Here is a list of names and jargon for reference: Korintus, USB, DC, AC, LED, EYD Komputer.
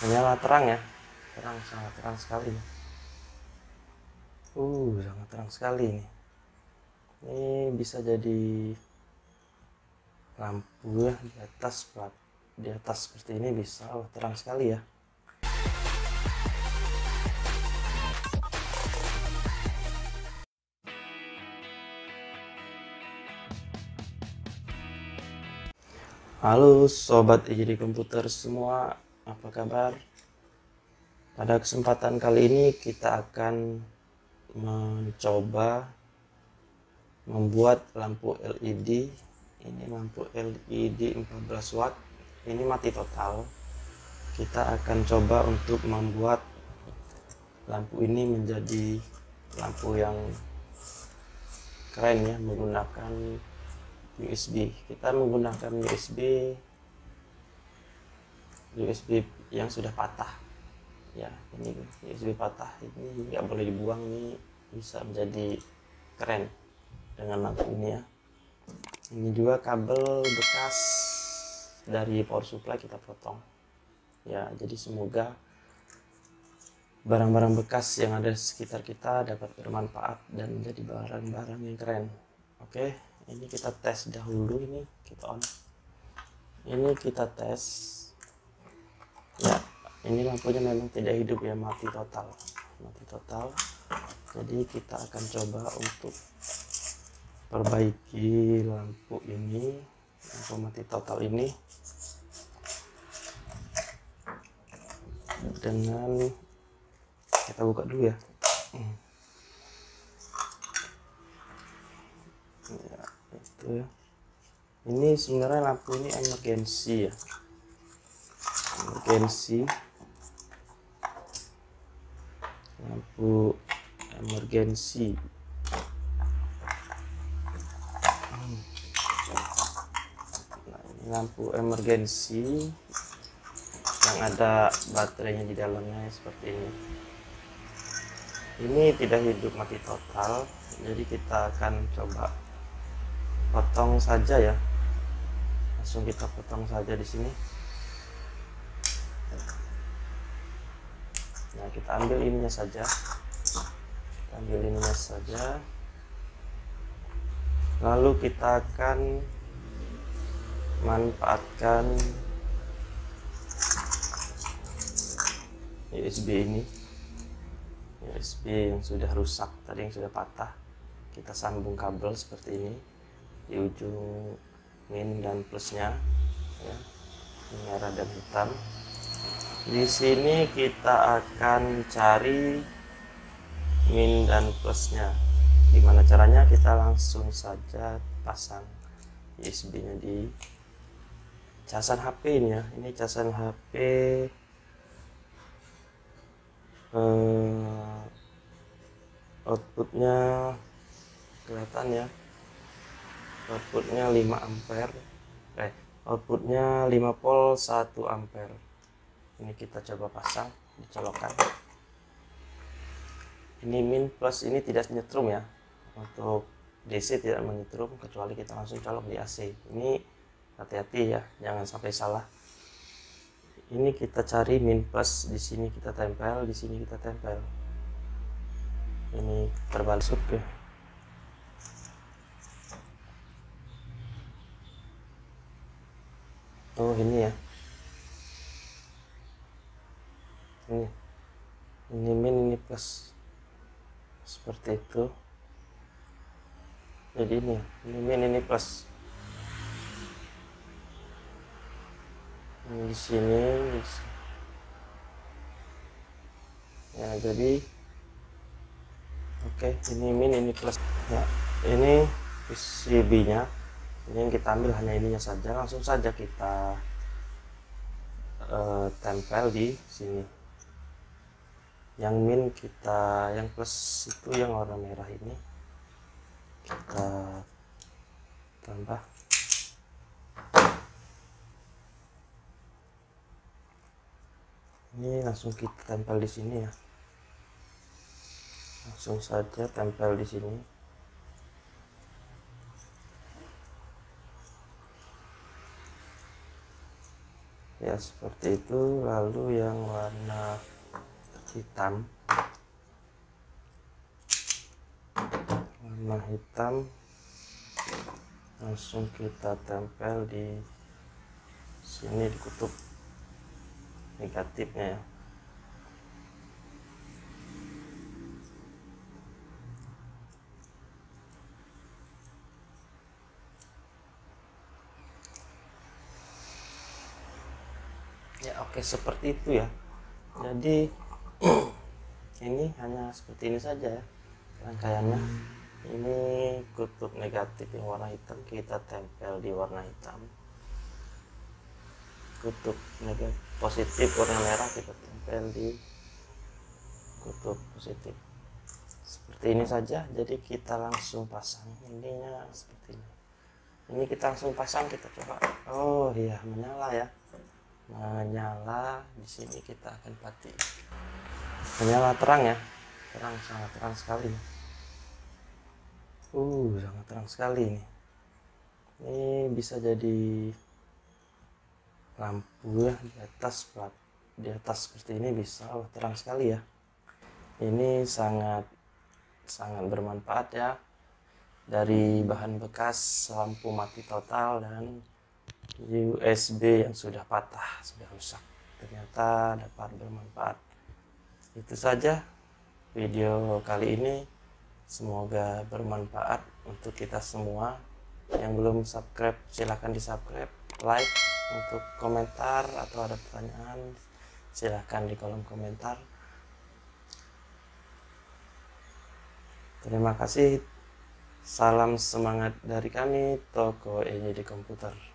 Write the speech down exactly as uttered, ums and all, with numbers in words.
menyala terang ya, terang sangat terang sekali. Uh, sangat terang sekali ini. Ini bisa jadi lampu ya, di atas plat, di atas seperti ini bisa, oh, terang sekali ya. Halo sobat E Y D Komputer semua, apa kabar? Pada kesempatan kali ini kita akan mencoba membuat lampu L E D. Ini lampu L E D empat belas watt, ini mati total. Kita akan coba untuk membuat lampu ini menjadi lampu yang keren ya, menggunakan U S B. Kita menggunakan U S B U S B yang sudah patah ya. Ini U S B patah, ini nggak boleh dibuang, ini bisa menjadi keren dengan lampu ini ya. Ini juga kabel bekas dari power supply kita potong ya, jadi semoga barang-barang bekas yang ada sekitar kita dapat bermanfaat dan menjadi barang-barang yang keren. Oke, ini kita tes dahulu, ini kita on, ini kita tes ya. Ini lampunya memang tidak hidup ya, mati total, mati total. Jadi kita akan coba untuk perbaiki lampu ini, lampu mati total ini dengan kita buka dulu ya. Hmm. Ya itu ya. Ini sebenarnya lampu ini emergency ya, emergency lampu emergency. Lampu emergensi yang ada baterainya di dalamnya seperti ini. Ini tidak hidup mati total, jadi kita akan coba potong saja ya. Langsung kita potong saja di sini. Nah, kita ambil ininya saja. Kita ambil ininya saja. Lalu kita akan manfaatkan U S B ini, U S B yang sudah rusak tadi, yang sudah patah. Kita sambung kabel seperti ini di ujung min dan plusnya ya, merah dan hitam. Di sini kita akan cari min dan plusnya. Gimana caranya? Kita langsung saja pasang U S B nya di casan H P ini ya. Ini casan H P eh, outputnya kelihatan ya, outputnya lima ampere, eh outputnya lima volt satu ampere. Ini kita coba pasang, dicolokkan. Ini min plus ini tidak nyetrum ya, untuk D C tidak menyetrum kecuali kita langsung colok di A C. Ini hati-hati ya, jangan sampai salah. Ini kita cari min plus, di sini kita tempel, di sini kita tempel. Ini terbalik ya. Oh ini ya, ini ini min, ini plus, seperti itu. Jadi ini ini min, ini plus. Di sini, di sini ya, jadi oke, okay, ini min, ini plus ya. Ini U S B nya ini yang kita ambil hanya ininya saja, langsung saja kita uh, tempel di sini. Yang min kita, yang plus itu yang warna merah ini kita tambah. Ini langsung kita tempel di sini ya, langsung saja tempel di sini. Ya ya seperti itu. Lalu yang warna hitam, warna hitam langsung kita tempel di sini, di kutub negatifnya ya. Ya oke, seperti itu ya. Jadi ini hanya seperti ini saja ya rangkaiannya. Ini kutub negatif yang warna hitam kita tempel di warna hitam, kutub negatif positif warna merah kita tempel di kutub positif. Seperti ini saja. Jadi kita langsung pasang ininya seperti ini. Ini kita langsung pasang, kita coba. Oh iya, menyala ya, menyala. Di sini kita akan patik, menyala terang ya, terang, sangat terang sekali. Uh, sangat terang sekali ini. Ini bisa jadi lampu ya, di atas plat, di atas seperti ini bisa. Oh, terang sekali ya. Ini sangat sangat bermanfaat ya. Dari bahan bekas lampu mati total dan U S B yang sudah patah, sudah rusak, ternyata dapat bermanfaat. Itu saja video kali ini. Semoga bermanfaat untuk kita semua. Yang belum subscribe silahkan di subscribe, like. Untuk komentar atau ada pertanyaan silahkan di kolom komentar. Terima kasih. Salam semangat dari kami, Toko E Y D Komputer.